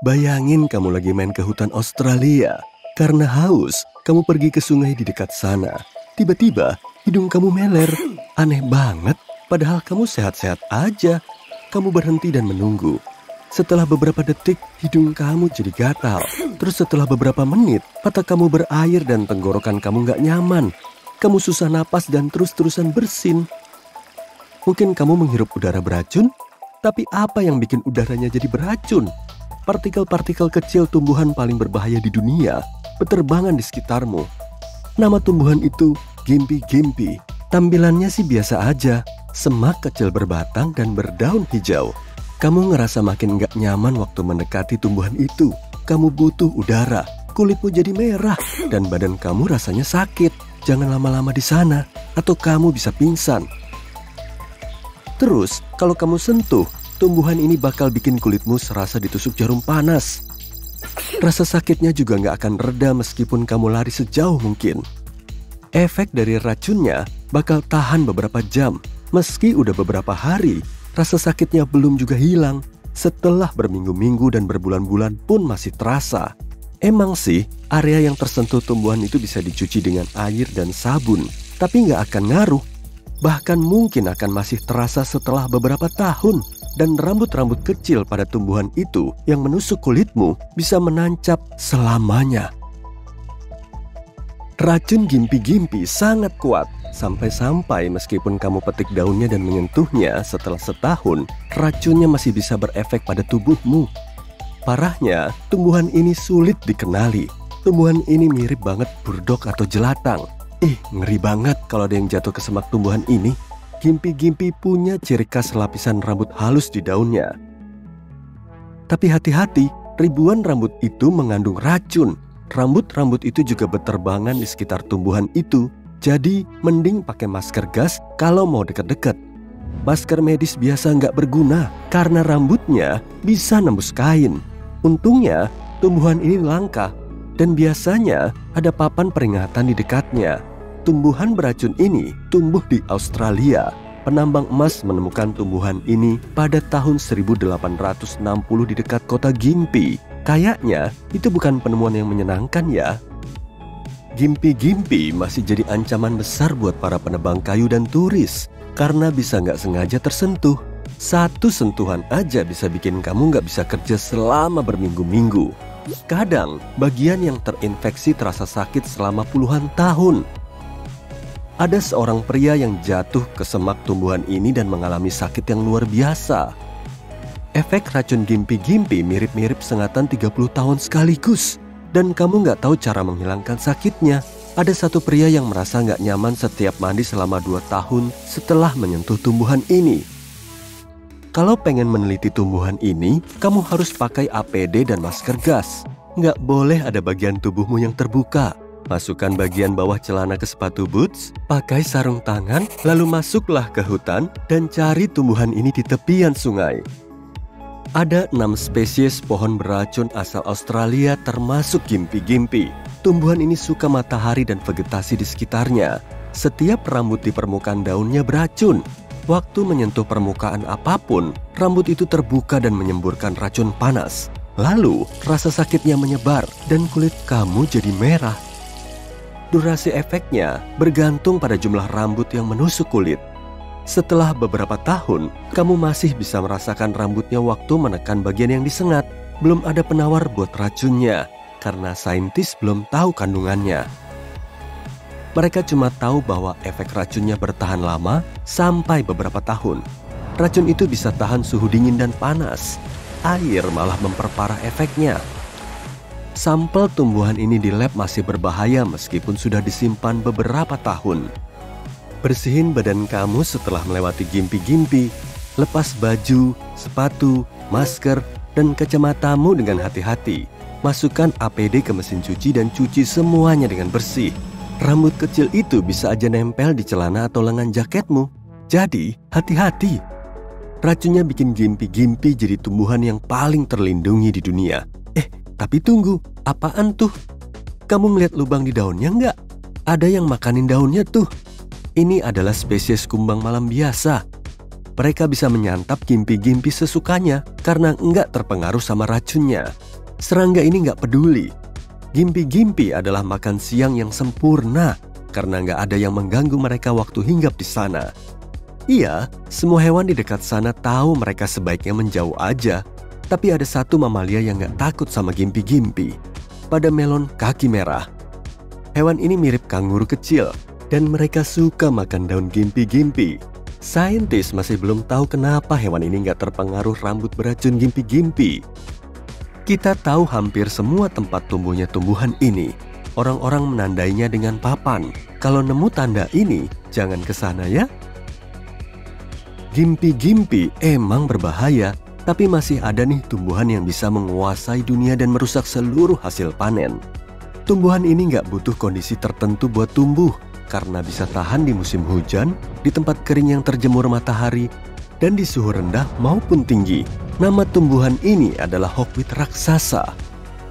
Bayangin kamu lagi main ke hutan Australia. Karena haus, kamu pergi ke sungai di dekat sana. Tiba-tiba, hidung kamu meler. Aneh banget, padahal kamu sehat-sehat aja. Kamu berhenti dan menunggu. Setelah beberapa detik, hidung kamu jadi gatal. Terus setelah beberapa menit, mata kamu berair dan tenggorokan kamu nggak nyaman. Kamu susah napas dan terus-terusan bersin. Mungkin kamu menghirup udara beracun, tapi apa yang bikin udaranya jadi beracun? Partikel-partikel kecil tumbuhan paling berbahaya di dunia beterbangan di sekitarmu. Nama tumbuhan itu Gympie-Gympie. Tampilannya sih biasa aja, semak kecil berbatang dan berdaun hijau. Kamu ngerasa makin gak nyaman waktu mendekati tumbuhan itu. Kamu butuh udara, kulitmu jadi merah, dan badan kamu rasanya sakit. Jangan lama-lama di sana, atau kamu bisa pingsan. Terus, kalau kamu sentuh, tumbuhan ini bakal bikin kulitmu serasa ditusuk jarum panas. Rasa sakitnya juga nggak akan reda meskipun kamu lari sejauh mungkin. Efek dari racunnya bakal tahan beberapa jam. Meski udah beberapa hari, rasa sakitnya belum juga hilang. Setelah berminggu-minggu dan berbulan-bulan pun masih terasa. Emang sih, area yang tersentuh tumbuhan itu bisa dicuci dengan air dan sabun, tapi nggak akan ngaruh. Bahkan mungkin akan masih terasa setelah beberapa tahun. Dan rambut-rambut kecil pada tumbuhan itu yang menusuk kulitmu bisa menancap selamanya. Racun Gympie-Gympie sangat kuat. Sampai-sampai meskipun kamu petik daunnya dan menyentuhnya setelah setahun, racunnya masih bisa berefek pada tubuhmu. Parahnya, tumbuhan ini sulit dikenali. Tumbuhan ini mirip banget burdok atau jelatang. Ngeri banget kalau ada yang jatuh ke semak tumbuhan ini. Gympie-Gympie punya ciri khas lapisan rambut halus di daunnya. Tapi hati-hati, ribuan rambut itu mengandung racun. Rambut-rambut itu juga beterbangan di sekitar tumbuhan itu. Jadi, mending pakai masker gas kalau mau deket-deket. Masker medis biasa nggak berguna karena rambutnya bisa nembus kain. Untungnya, tumbuhan ini langka dan biasanya ada papan peringatan di dekatnya. Tumbuhan beracun ini tumbuh di Australia. Penambang emas menemukan tumbuhan ini pada tahun 1860 di dekat kota Gympie. Kayaknya itu bukan penemuan yang menyenangkan ya. Gympie-Gympie masih jadi ancaman besar buat para penebang kayu dan turis. Karena bisa nggak sengaja tersentuh. Satu sentuhan aja bisa bikin kamu nggak bisa kerja selama berminggu-minggu. Kadang bagian yang terinfeksi terasa sakit selama puluhan tahun. Ada seorang pria yang jatuh ke semak tumbuhan ini dan mengalami sakit yang luar biasa. Efek racun Gympie-Gympie mirip-mirip sengatan 30 tahun sekaligus. Dan kamu nggak tahu cara menghilangkan sakitnya. Ada satu pria yang merasa nggak nyaman setiap mandi selama 2 tahun setelah menyentuh tumbuhan ini. Kalau pengen meneliti tumbuhan ini, kamu harus pakai APD dan masker gas. Nggak boleh ada bagian tubuhmu yang terbuka. Masukkan bagian bawah celana ke sepatu boots, pakai sarung tangan, lalu masuklah ke hutan dan cari tumbuhan ini di tepian sungai. Ada 6 spesies pohon beracun asal Australia termasuk Gympie-Gympie. Tumbuhan ini suka matahari dan vegetasi di sekitarnya. Setiap rambut di permukaan daunnya beracun. Waktu menyentuh permukaan apapun, rambut itu terbuka dan menyemburkan racun panas. Lalu, rasa sakitnya menyebar dan kulit kamu jadi merah. Durasi efeknya bergantung pada jumlah rambut yang menusuk kulit. Setelah beberapa tahun, kamu masih bisa merasakan rambutnya waktu menekan bagian yang disengat. Belum ada penawar buat racunnya, karena saintis belum tahu kandungannya. Mereka cuma tahu bahwa efek racunnya bertahan lama sampai beberapa tahun. Racun itu bisa tahan suhu dingin dan panas. Air malah memperparah efeknya. Sampel tumbuhan ini di lab masih berbahaya meskipun sudah disimpan beberapa tahun. Bersihin badan kamu setelah melewati Gympie-Gympie. Lepas baju, sepatu, masker, dan kacamatamu dengan hati-hati. Masukkan APD ke mesin cuci dan cuci semuanya dengan bersih. Rambut kecil itu bisa aja nempel di celana atau lengan jaketmu. Jadi, hati-hati. Racunnya bikin Gympie-Gympie jadi tumbuhan yang paling terlindungi di dunia. Tapi tunggu, apaan tuh? Kamu melihat lubang di daunnya nggak? Ada yang makanin daunnya tuh. Ini adalah spesies kumbang malam biasa. mereka bisa menyantap gympie-gympie sesukanya karena nggak terpengaruh sama racunnya. Serangga ini nggak peduli. Gympie-gympie adalah makan siang yang sempurna karena nggak ada yang mengganggu mereka waktu hinggap di sana. Iya, semua hewan di dekat sana tahu mereka sebaiknya menjauh aja. Tapi ada satu mamalia yang nggak takut sama gympie-gympie. Pada melon kaki merah. Hewan ini mirip kanguru kecil dan mereka suka makan daun gympie-gympie. Saintis masih belum tahu kenapa hewan ini nggak terpengaruh rambut beracun gympie-gympie. Kita tahu hampir semua tempat tumbuhnya tumbuhan ini. Orang-orang menandainya dengan papan. Kalau nemu tanda ini, jangan ke sana ya. Gympie-gympie emang berbahaya. Tapi masih ada nih tumbuhan yang bisa menguasai dunia dan merusak seluruh hasil panen. Tumbuhan ini nggak butuh kondisi tertentu buat tumbuh, karena bisa tahan di musim hujan, di tempat kering yang terjemur matahari, dan di suhu rendah maupun tinggi. Nama tumbuhan ini adalah hogweed raksasa.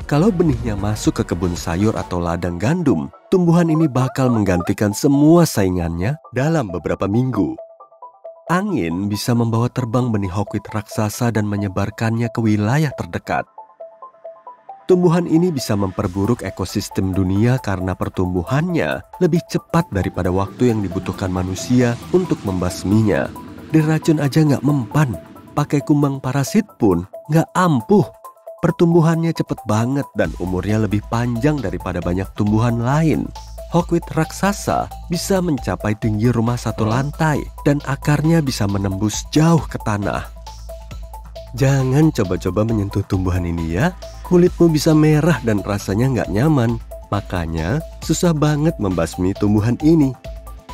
Kalau benihnya masuk ke kebun sayur atau ladang gandum, tumbuhan ini bakal menggantikan semua saingannya dalam beberapa minggu. Angin bisa membawa terbang benih hogweed raksasa dan menyebarkannya ke wilayah terdekat. Tumbuhan ini bisa memperburuk ekosistem dunia karena pertumbuhannya lebih cepat daripada waktu yang dibutuhkan manusia untuk membasminya. Diracun aja nggak mempan, pakai kumbang parasit pun nggak ampuh. Pertumbuhannya cepet banget dan umurnya lebih panjang daripada banyak tumbuhan lain. Hogweed raksasa bisa mencapai tinggi rumah satu lantai dan akarnya bisa menembus jauh ke tanah. Jangan coba-coba menyentuh tumbuhan ini ya, kulitmu bisa merah dan rasanya nggak nyaman. Makanya susah banget membasmi tumbuhan ini.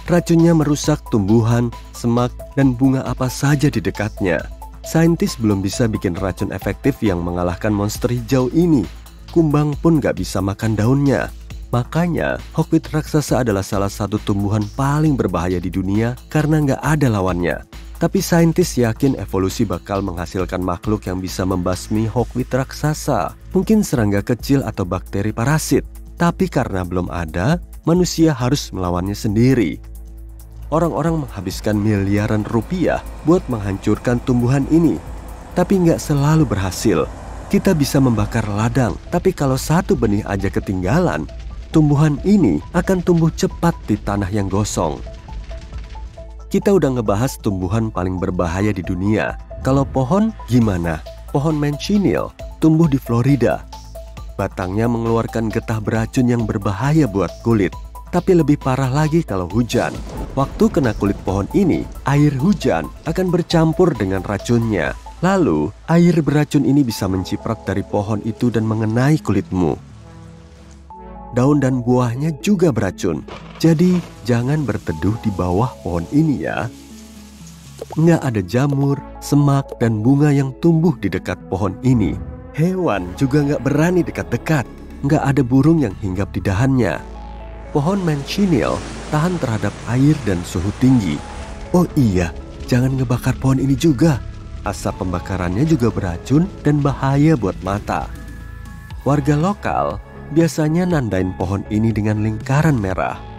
Racunnya merusak tumbuhan, semak, dan bunga apa saja di dekatnya. Saintis belum bisa bikin racun efektif yang mengalahkan monster hijau ini. Kumbang pun nggak bisa makan daunnya. Makanya, hogweed raksasa adalah salah satu tumbuhan paling berbahaya di dunia karena nggak ada lawannya. Tapi saintis yakin evolusi bakal menghasilkan makhluk yang bisa membasmi hogweed raksasa. Mungkin serangga kecil atau bakteri parasit. Tapi karena belum ada, manusia harus melawannya sendiri. Orang-orang menghabiskan miliaran rupiah buat menghancurkan tumbuhan ini. Tapi nggak selalu berhasil. Kita bisa membakar ladang, tapi kalau satu benih aja ketinggalan, tumbuhan ini akan tumbuh cepat di tanah yang gosong. Kita udah ngebahas tumbuhan paling berbahaya di dunia. Kalau pohon gimana? Pohon Manchinil tumbuh di Florida. Batangnya mengeluarkan getah beracun yang berbahaya buat kulit. Tapi lebih parah lagi kalau hujan. Waktu kena kulit pohon ini, air hujan akan bercampur dengan racunnya. Lalu, air beracun ini bisa menciprat dari pohon itu dan mengenai kulitmu. Daun dan buahnya juga beracun. Jadi, jangan berteduh di bawah pohon ini ya. Nggak ada jamur, semak, dan bunga yang tumbuh di dekat pohon ini. Hewan juga nggak berani dekat-dekat. Nggak ada burung yang hinggap di dahannya. Pohon Manchinil tahan terhadap air dan suhu tinggi. Oh iya, jangan ngebakar pohon ini juga. Asap pembakarannya juga beracun dan bahaya buat mata. Warga lokal biasanya nandain pohon ini dengan lingkaran merah.